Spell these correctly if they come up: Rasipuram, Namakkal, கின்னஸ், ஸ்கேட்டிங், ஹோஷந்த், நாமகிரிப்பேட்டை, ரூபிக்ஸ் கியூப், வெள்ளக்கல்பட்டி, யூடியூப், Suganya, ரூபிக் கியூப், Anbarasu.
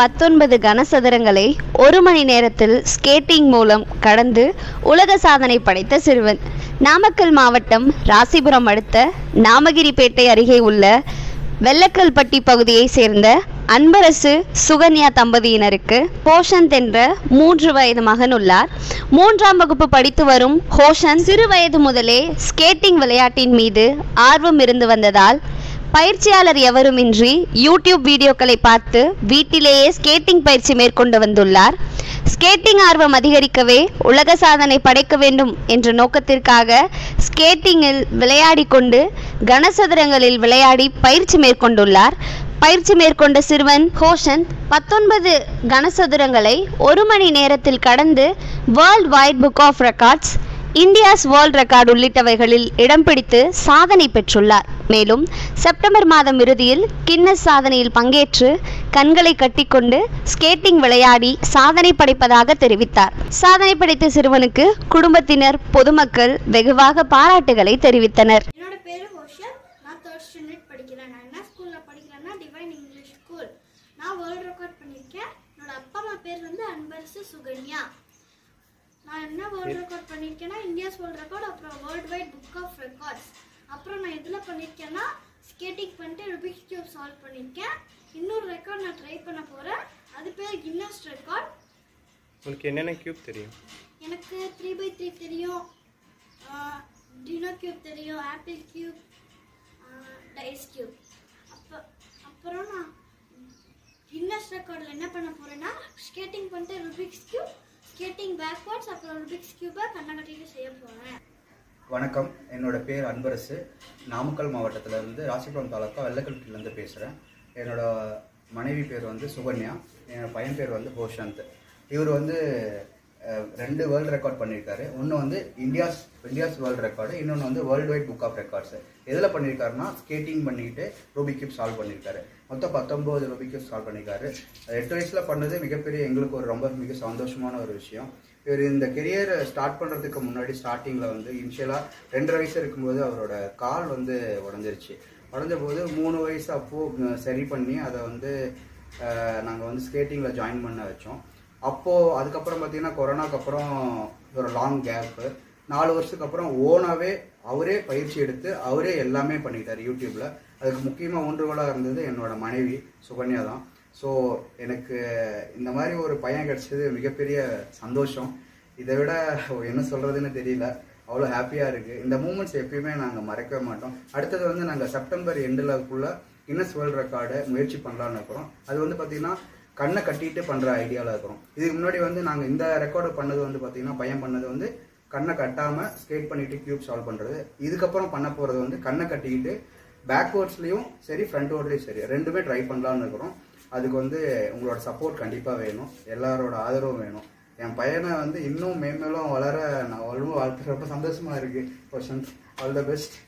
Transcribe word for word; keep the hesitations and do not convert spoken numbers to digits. பத்தொன்பது கனசதுரங்களை ஒரு மணி நேரத்தில் ஸ்கேட்டிங் மூலம் கடந்து உலக சாதனை படைத்த சிறுவன். நாமக்கல் மாவட்டம் ராசிபுரம் அடுத்த நாமகிரிப்பேட்டை அருகே உள்ள வெள்ளக்கல்பட்டி பகுதியை சேர்ந்த அன்பரசு சுகன்யா தம்பதியினருக்கு ஹோஷந்த் என்ற மூன்று வயது மகன் உள்ளார். மூன்றாம் வகுப்பு படித்து வரும் ஹோஷந்த் சிறு வயது முதலே ஸ்கேட்டிங் விளையாட்டின் மீது ஆர்வம் இருந்து வந்ததால் பயிற்சியாளர் எவருமின்றி யூடியூப் வீடியோக்களை பார்த்து வீட்டிலேயே ஸ்கேட்டிங் பயிற்சி மேற்கொண்டு வந்துள்ளார். ஸ்கேட்டிங் ஆர்வம் அதிகரிக்கவே உலக சாதனை படைக்க வேண்டும் என்ற நோக்கத்திற்காக ஸ்கேட்டிங்கில் விளையாடி கொண்டு கனசதுரங்களில் விளையாடி பயிற்சி மேற்கொண்டுள்ளார். பயிற்சி மேற்கொண்ட சிறுவன் ஹோஷந்த் பத்தொன்பது கனசதுரங்களை ஒரு மணி நேரத்தில் கடந்து world wide book of records, India's world record உள்ளிட்டவைகளில் இடம் பிடித்து சாதனை பெற்றுள்ளார். மேலும் செப்டம்பர் மாதம் இறுதியில் கின்னஸ் சாதனையில் பங்கேற்று கண்களை கட்டிக்கொண்டு ஸ்கேட்டிங் விளையாடி சாதனை படைப்பதாக தெரிவித்தார். சாதனை படைத்த சிறுவனுக்கு குடும்பத்தினர், பொதுமக்கள் வெகுவாக பாராட்டுகளை தெரிவித்தனர். என்னோட பேரு ஹோஷந்த். நான் third standard படிக்கிறேன். நான் என்ன ஸ்கூல்ல படிக்கிறேன்னா டிவைன் இங்கிலீஷ் ஸ்கூல். நான் வேர்ல்ட் ரெக்கார்ட் பண்ணிருக்கேன். என்னோட அப்பா அம்மா பேர் வந்து அன்பரசு சுகன்யா. நான் என்ன வேர்ல்ட் ரெக்கார்ட் பண்ணியிருக்கேன்னா இந்தியாஸ் வேர்ல்ட் ரெக்கார்ட், அப்புறம் world wide book of records. அப்புறம் நான் இதில் பண்ணியிருக்கேன்னா ஸ்கேட்டிங் பண்ணிட்டு ரூபிக்ஸ் கியூப் சால்வ் பண்ணியிருக்கேன். இன்னொரு ரெக்கார்ட் நான் ட்ரை பண்ண போகிறேன். அது பேர் கின்னஸ் ரெக்கார்ட். உங்களுக்கு என்னென்ன கியூப் தெரியும்? எனக்கு த்ரீ பை த்ரீ தெரியும், டினோ கியூப் தெரியும், ஆப்பிள் கியூப், டைஸ் கியூப். அப்போ அப்புறம் நான் கின்னஸ் ரெக்கார்டில் என்ன பண்ண போகிறேன்னா ஸ்கேட்டிங் பண்ணிட்டு ரூபிக்ஸ் கியூப், ஸ்கேட்டிங் பேக்வர்ட்ஸ், அப்புறம் ரூபிக்ஸ் கியூபை கண்ணாடியில செய்ய போகிறேன். வணக்கம், என்னோட பேர் அன்பரசு. நாமக்கல் மாவட்டத்திலேருந்து ராசிபுரம் தாலுக்கா வெள்ளக்கல்பட்டிலேருந்து பேசுகிறேன். என்னோட மனைவி பேர் வந்து சுகன்யா. என்னோடய பையன் பேர் வந்து ஹோஷந்த். இவர் வந்து ரெண்டு வேர்ல்டு ரெக்கார்ட் பண்ணியிருக்காரு. ஒன்று வந்து இந்தியாஸ் இந்தியாஸ் வேர்ல்டு ரெக்கார்டு, இன்னொன்று வந்து world wide book of records. எதில் பண்ணியிருக்காருன்னா ஸ்கேட்டிங் பண்ணிக்கிட்டு ரூபிக் கியூப் சால்வ் பண்ணியிருக்காரு. மொத்தம் பத்தொம்போது ரூபிக் கியூப் சால்வ் பண்ணியிருக்காரு. எட்டு வயசில் பண்ணது மிகப்பெரிய எங்களுக்கு ஒரு ரொம்ப மிக சந்தோஷமான ஒரு விஷயம். இவர் இந்த கெரியர் ஸ்டார்ட் பண்ணுறதுக்கு முன்னாடி ஸ்டார்டிங்கில் வந்து இனிஷியலாக ரெண்டரை வயசு இருக்கும்போது அவரோட கால் வந்து உடஞ்சிருச்சு. உடஞ்சபோது மூணு வயசு அப்போது சரி பண்ணி அதை வந்து நாங்கள் வந்து ஸ்கேட்டிங்கில் ஜாயின் பண்ண வச்சோம். அப்போது அதுக்கப்புறம் பார்த்திங்கன்னா கொரோனாக்கு அப்புறம் ஒரு லாங் கேப்பு, நாலு வருஷத்துக்கு அப்புறம் ஓனாகவே அவரே பயிற்சி எடுத்து அவரே எல்லாமே பண்ணிட்டார் யூடியூப்பில். அதுக்கு முக்கியமாக ஊன்றுகோலாக இருந்தது என்னோடய மனைவி சுகன்யா தான். ஸோ எனக்கு இந்த மாதிரி ஒரு பையன் கிடச்சது மிகப்பெரிய சந்தோஷம். இதை விட என்ன சொல்கிறதுன்னு தெரியல, அவ்வளோ ஹாப்பியாக இருக்குது. இந்த மூமெண்ட்ஸ் எப்பயுமே நாங்கள் மறக்கவே மாட்டோம். அடுத்தது வந்து நாங்கள் செப்டம்பர் எண்டுலக்குள்ளே கின்னஸ் வேர்ல்ட் ரெக்கார்டை முயற்சி பண்ணலான்னு இருக்கிறோம். அது வந்து பார்த்திங்கன்னா கண்ணை கட்டிட்டு பண்ணுற ஐடியாவில் இருக்கிறோம். இதுக்கு முன்னாடி வந்து நாங்கள் இந்த ரெக்கார்டு பண்ணது வந்து பார்த்திங்கன்னா பையன் பண்ணது வந்து கண்ணை கட்டாமல் ஸ்கேட் பண்ணிட்டு கியூப் சால்வ் பண்ணுறது. இதுக்கப்புறம் பண்ண போகிறது வந்து கண்ணை கட்டிக்கிட்டு பேக்வேர்ட்ஸ்லேயும் சரி ஃப்ரண்ட்வேர்ட்லேயும் சரி ரெண்டுமே ட்ரை பண்ணலான்னு இருக்கிறோம். அதுக்கு வந்து உங்களோட சப்போர்ட் கண்டிப்பாக வேணும், எல்லாரோட ஆதரவும் வேணும். என் பையனை வந்து இன்னும் மேன்மேலும் வளர நான் வளரும் வாழ்த்து ரொம்ப சந்தோஷமாக இருக்குது. ஹோஷந்த், all the best.